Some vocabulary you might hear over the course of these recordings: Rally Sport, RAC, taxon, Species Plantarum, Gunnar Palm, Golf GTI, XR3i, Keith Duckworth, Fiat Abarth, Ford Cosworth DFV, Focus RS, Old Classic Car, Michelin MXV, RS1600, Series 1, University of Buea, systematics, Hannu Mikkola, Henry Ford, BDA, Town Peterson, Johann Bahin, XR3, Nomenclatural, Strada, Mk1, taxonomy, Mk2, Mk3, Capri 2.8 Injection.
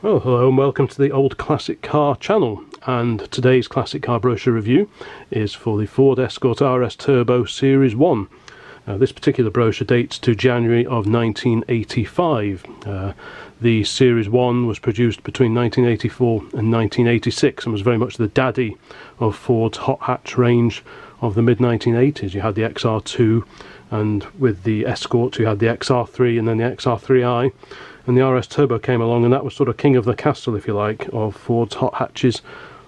Well, hello and welcome to the Old Classic Car channel, and today's Classic Car brochure review is for the Ford Escort RS Turbo Series 1. This particular brochure dates to January of 1985. The Series 1 was produced between 1984 and 1986 and was very much the daddy of Ford's hot hatch range of the mid-1980s. You had the XR2, and with the Escort you had the XR3 and then the XR3i. And the RS Turbo came along, and that was sort of king of the castle, if you like, of Ford's hot hatches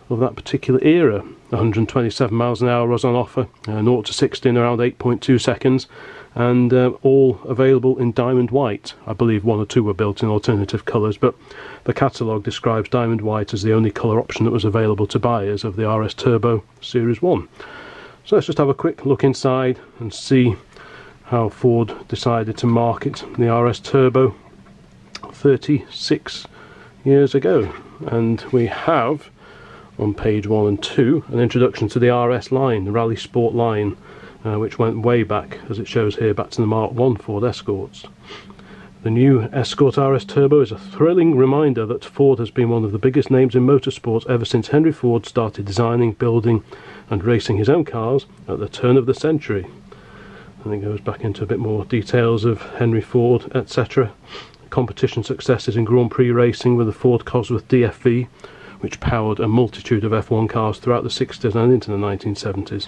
of that particular era. 127 miles an hour was on offer, 0 to 60 in around 8.2 seconds, and all available in diamond white. I believe one or two were built in alternative colours, but the catalogue describes diamond white as the only colour option that was available to buyers of the RS Turbo Series 1. So let's just have a quick look inside and see how Ford decided to market the RS Turbo 36 years ago. And we have on page 1 and 2 an introduction to the RS line, the Rally Sport line, which went way back, as it shows here, back to the Mark 1 Ford Escorts. The new Escort RS Turbo is a thrilling reminder that Ford has been one of the biggest names in motorsports ever since Henry Ford started designing, building and racing his own cars at the turn of the century. And it goes back into a bit more details of Henry Ford, etc. Competition successes in Grand Prix racing with the Ford Cosworth DFV, which powered a multitude of F1 cars throughout the 60s and into the 1970s.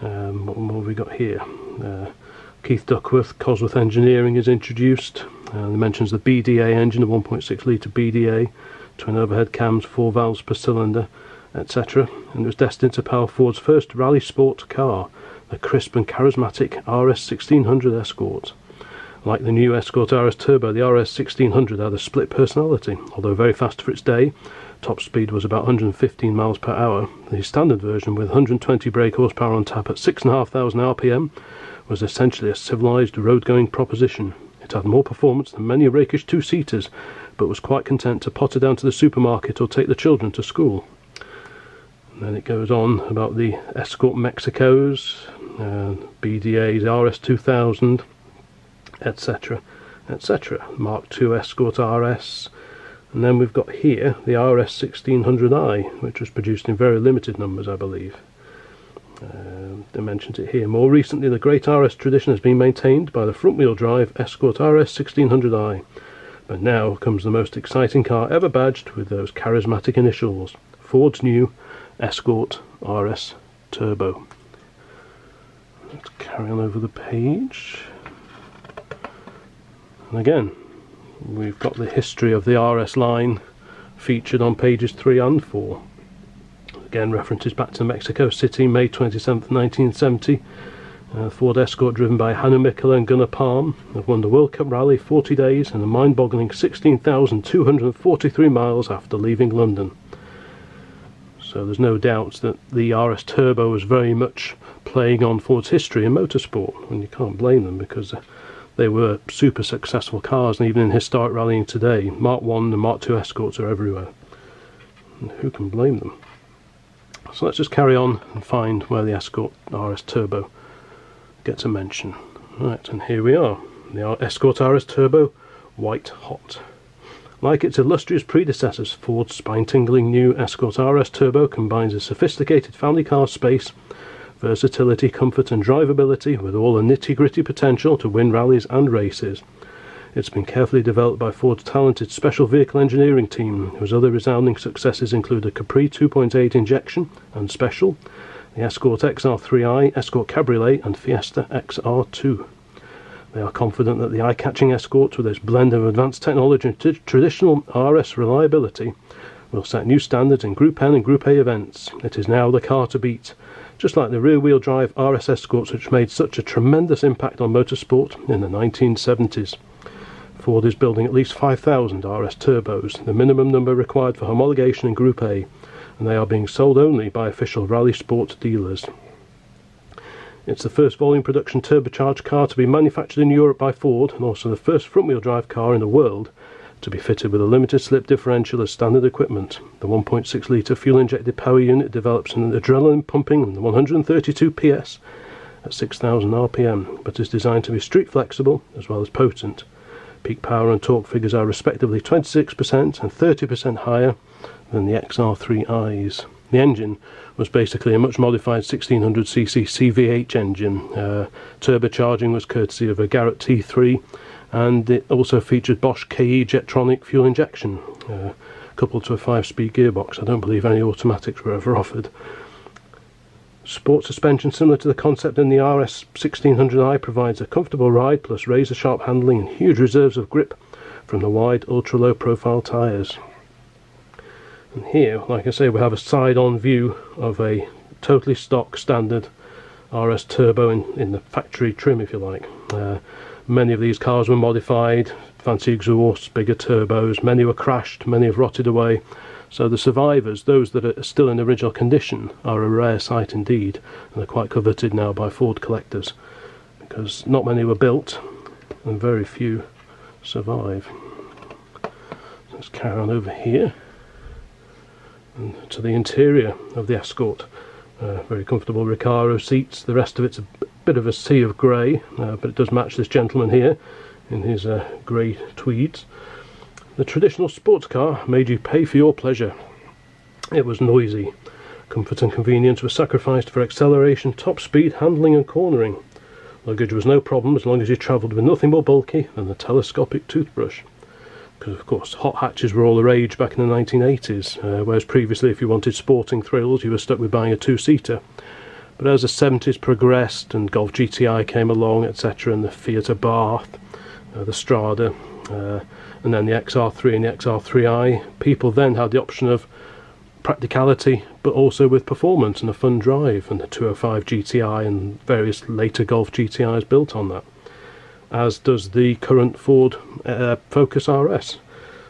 What more have we got here? Keith Duckworth, Cosworth Engineering, is introduced. It mentions the BDA engine, a 1.6 litre BDA, twin overhead cams, 4 valves per cylinder, etc. And it was destined to power Ford's first rally sport car, the crisp and charismatic RS 1600 Escort. Like the new Escort RS Turbo, the RS 1600 had a split personality. Although very fast for its day, top speed was about 115 miles per hour. The standard version, with 120 brake horsepower on tap at 6,500 RPM, was essentially a civilised road-going proposition. It had more performance than many rakish two-seaters, but was quite content to potter down to the supermarket or take the children to school. And then it goes on about the Escort Mexicos, BDA's, RS2000. Etc. etc. Mark II Escort RS, and then we've got here the RS 1600i, which was produced in very limited numbers, I believe. They mentioned it here. More recently, the great RS tradition has been maintained by the front-wheel drive Escort RS 1600i, but now comes the most exciting car ever badged with those charismatic initials: Ford's new Escort RS Turbo. Let's carry on over the page. And again, we've got the history of the RS line featured on pages 3 and 4. Again, references back to Mexico City, May 27th, 1970. Ford Escort, driven by Hannu Mikkola and Gunnar Palm, have won the World Cup Rally 40 days and a mind-boggling 16,243 miles after leaving London. So there's no doubt that the RS Turbo was very much playing on Ford's history in motorsport, and you can't blame them, because they were super successful cars, and even in historic rallying today, Mark 1 and Mark 2 Escorts are everywhere. And who can blame them? So let's just carry on and find where the Escort RS Turbo gets a mention. Right, and here we are. The Escort RS Turbo, white hot. Like its illustrious predecessors, Ford's spine-tingling new Escort RS Turbo combines a sophisticated family car space, versatility, comfort and drivability with all the nitty-gritty potential to win rallies and races. It's been carefully developed by Ford's talented special vehicle engineering team, whose other resounding successes include the Capri 2.8 Injection and Special, the Escort XR3i, Escort Cabriolet and Fiesta XR2. They are confident that the eye-catching Escorts, with its blend of advanced technology and traditional RS reliability, will set new standards in Group N and Group A events. It is now the car to beat. Just like the rear-wheel drive RS Escorts, which made such a tremendous impact on motorsport in the 1970s. Ford is building at least 5,000 RS Turbos, the minimum number required for homologation in Group A, and they are being sold only by official rally sport dealers. It's the first volume production turbocharged car to be manufactured in Europe by Ford, and also the first front-wheel drive car in the world to be fitted with a limited slip differential as standard equipment. The 1.6 litre fuel injected power unit develops an adrenaline pumping and 132 PS at 6,000 RPM, but is designed to be street flexible as well as potent. Peak power and torque figures are respectively 26% and 30% higher than the XR3i's. The engine was basically a much modified 1600cc CVH engine. Turbocharging was courtesy of a Garrett T3, and it also featured Bosch KE Jetronic fuel injection, coupled to a 5-speed gearbox. I don't believe any automatics were ever offered. Sport suspension, similar to the concept in the RS 1600i, provides a comfortable ride plus razor-sharp handling and huge reserves of grip from the wide, ultra-low profile tyres. And here, like I say, we have a side-on view of a totally stock standard RS Turbo in the factory trim, if you like. Many of these cars were modified, fancy exhausts, bigger turbos, many were crashed, many have rotted away. So the survivors, those that are still in original condition, are a rare sight indeed, and are quite coveted now by Ford collectors, because not many were built and very few survive. Let's carry on over here and to the interior of the Escort. Very comfortable Recaro seats. The rest of it's a bit of a sea of grey, but it does match this gentleman here in his grey tweeds. The traditional sports car made you pay for your pleasure. It was noisy. Comfort and convenience were sacrificed for acceleration, top speed, handling and cornering. Luggage was no problem as long as you travelled with nothing more bulky than the telescopic toothbrush. Because of course hot hatches were all the rage back in the 1980s, whereas previously if you wanted sporting thrills you were stuck with buying a two-seater. But as the 70s progressed and Golf GTI came along, etc., and the Fiat Abarth, the Strada, and then the XR3 and the XR3i, people then had the option of practicality but also with performance and a fun drive, and the 205 GTI and various later Golf GTIs built on that, as does the current Ford Focus RS.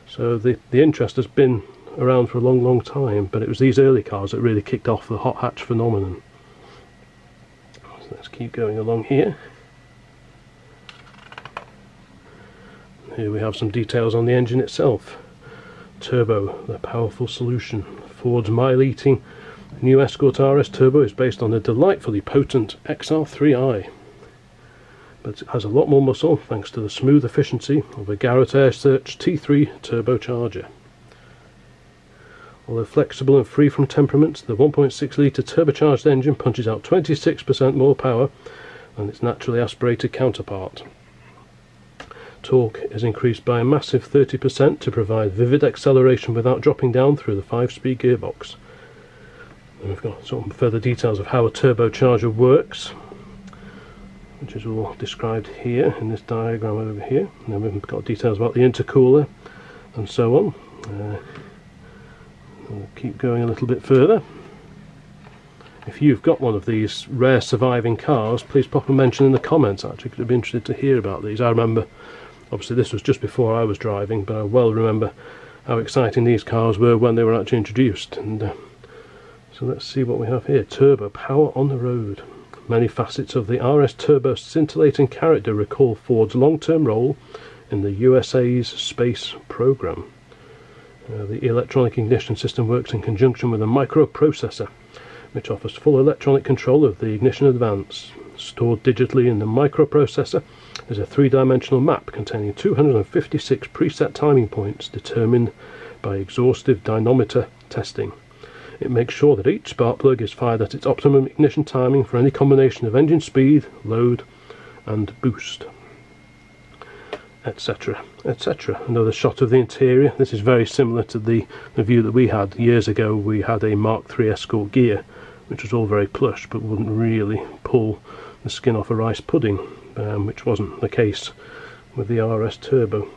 So the interest has been around for a long, long time, but it was these early cars that really kicked off the hot hatch phenomenon. So let's keep going along here. Here we have some details on the engine itself. Turbo, the powerful solution. Ford's mile-eating new Escort RS Turbo is based on the delightfully potent XR3i, but it has a lot more muscle thanks to the smooth efficiency of a Garrett Air Search T3 turbocharger. Although flexible and free from temperaments, the 1.6 litre turbocharged engine punches out 26% more power than its naturally aspirated counterpart. Torque is increased by a massive 30% to provide vivid acceleration without dropping down through the 5-speed gearbox. And we've got some further details of how a turbocharger works, which is all described here in this diagram over here. And then we've got details about the intercooler and so on. We'll keep going a little bit further. If you've got one of these rare surviving cars, please pop a mention in the comments, actually, because I'd be interested to hear about these. I remember, obviously this was just before I was driving, but I well remember how exciting these cars were when they were actually introduced. And so let's see what we have here. Turbo, power on the road. Many facets of the RS Turbo's scintillating character recall Ford's long-term role in the USA's space program. The electronic ignition system works in conjunction with a microprocessor, which offers full electronic control of the ignition advance. Stored digitally in the microprocessor is a 3-dimensional map containing 256 preset timing points determined by exhaustive dynamometer testing. It makes sure that each spark plug is fired at its optimum ignition timing for any combination of engine speed, load and boost, etc., etc. Another shot of the interior. This is very similar to the view that we had years ago. We had a Mark III Escort Gear, which was all very plush but wouldn't really pull the skin off a rice pudding, which wasn't the case with the RS Turbo.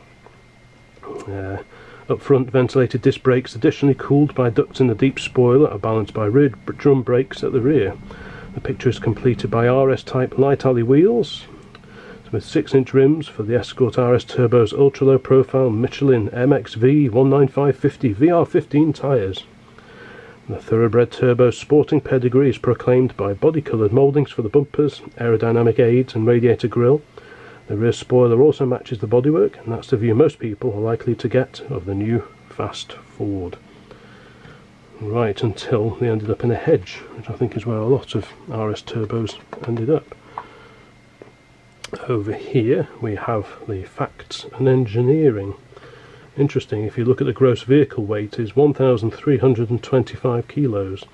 Up front, ventilated disc brakes, additionally cooled by ducts in the deep spoiler, are balanced by rear drum brakes at the rear. The picture is completed by RS-type light alley wheels with 6-inch rims for the Escort RS Turbo's ultra-low profile Michelin MXV 195/50 VR15 tyres. The Thoroughbred Turbo's sporting pedigree is proclaimed by body-coloured mouldings for the bumpers, aerodynamic aids and radiator grille. The rear spoiler also matches the bodywork, and that's the view most people are likely to get of the new fast Ford. Right, until they ended up in a hedge, which I think is where a lot of RS Turbos ended up. Over here we have the facts and engineering. Interesting, if you look at the gross vehicle weight, is 1,325 kilos.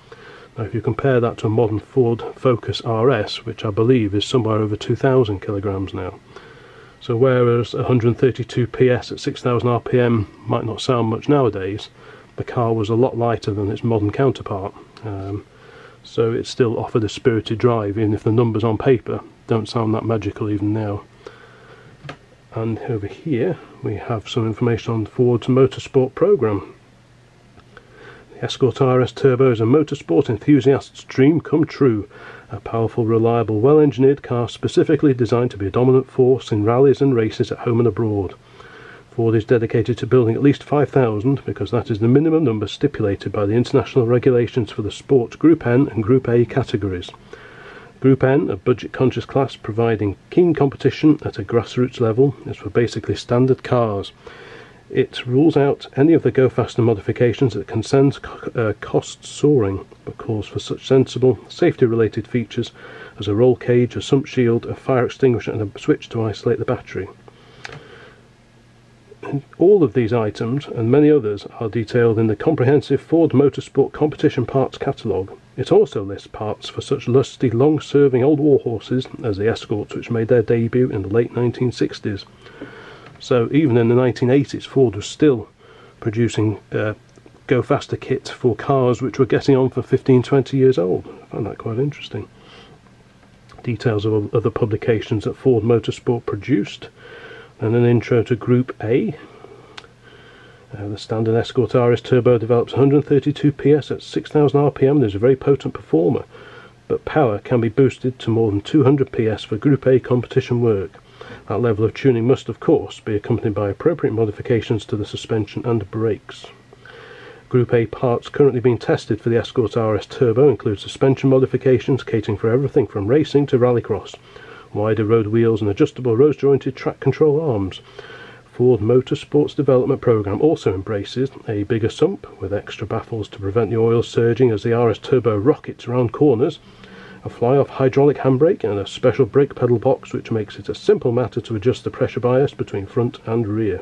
Now if you compare that to a modern Ford Focus RS, which I believe is somewhere over 2,000 kilograms now. So whereas 132 PS at 6,000 RPM might not sound much nowadays, the car was a lot lighter than its modern counterpart. So it still offered a spirited drive, even if the numbers on paper don't sound that magical even now. And over here we have some information on Ford's motorsport programme. The Escort RS Turbo is a motorsport enthusiast's dream come true. A powerful, reliable, well-engineered car specifically designed to be a dominant force in rallies and races at home and abroad. Ford is dedicated to building at least 5,000 because that is the minimum number stipulated by the international regulations for the Sport Group N and Group A categories. Group N, a budget-conscious class providing keen competition at a grassroots level, is for basically standard cars. It rules out any of the go-faster modifications that can send costs soaring, but calls for such sensible, safety-related features as a roll cage, a sump shield, a fire extinguisher and a switch to isolate the battery. And all of these items, and many others, are detailed in the comprehensive Ford Motorsport Competition Parts Catalogue. It also lists parts for such lusty, long-serving old war horses as the Escorts, which made their debut in the late 1960s. So even in the 1980s, Ford was still producing go-faster kit for cars which were getting on for 15, 20 years old. I found that quite interesting. Details of other publications that Ford Motorsport produced. And an intro to Group A. The standard Escort RS Turbo develops 132 PS at 6,000 RPM and is a very potent performer, but power can be boosted to more than 200 PS for Group A competition work. That level of tuning must, of course, be accompanied by appropriate modifications to the suspension and brakes. Group A parts currently being tested for the Escort RS Turbo include suspension modifications catering for everything from racing to rallycross, wider road wheels and adjustable rose-jointed track control arms. Ford Motorsport's development programme also embraces a bigger sump with extra baffles to prevent the oil surging as the RS Turbo rockets around corners, a fly-off hydraulic handbrake and a special brake pedal box which makes it a simple matter to adjust the pressure bias between front and rear.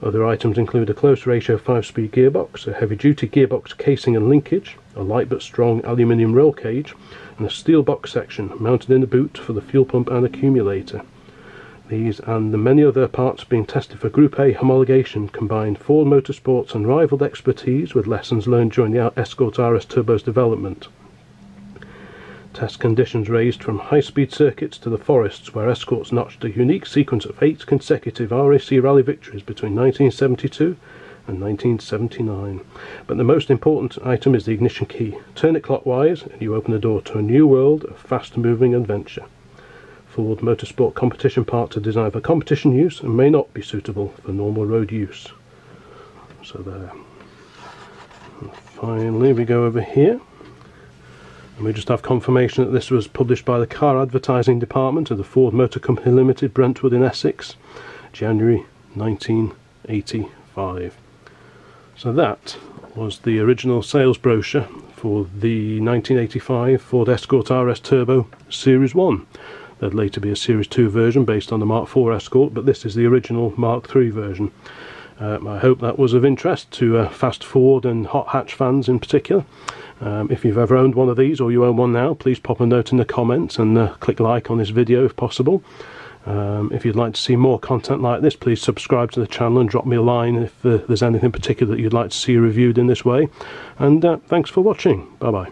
Other items include a close ratio 5-speed gearbox, a heavy-duty gearbox casing and linkage, a light but strong aluminium roll cage, and a steel box section mounted in the boot for the fuel pump and accumulator. These and the many other parts being tested for Group A homologation combine Ford Motorsport's unrivaled expertise with lessons learned during the Escort RS Turbo's development. Test conditions ranged from high-speed circuits to the forests, where Escorts notched a unique sequence of 8 consecutive RAC rally victories between 1972 and 1979. But the most important item is the ignition key. Turn it clockwise and you open the door to a new world of fast-moving adventure. Ford Motorsport competition parts are designed for competition use and may not be suitable for normal road use. So there. And finally we go over here. And we just have confirmation that this was published by the Car Advertising Department of the Ford Motor Company Limited, Brentwood in Essex, January 1985. So that was the original sales brochure for the 1985 Ford Escort RS Turbo Series 1. There'd later be a Series 2 version based on the Mark IV Escort, but this is the original Mark III version. I hope that was of interest to fast Ford and hot hatch fans in particular. If you've ever owned one of these, or you own one now, please pop a note in the comments and click like on this video if possible. If you'd like to see more content like this, please subscribe to the channel and drop me a line if there's anything particular that you'd like to see reviewed in this way. And thanks for watching. Bye bye.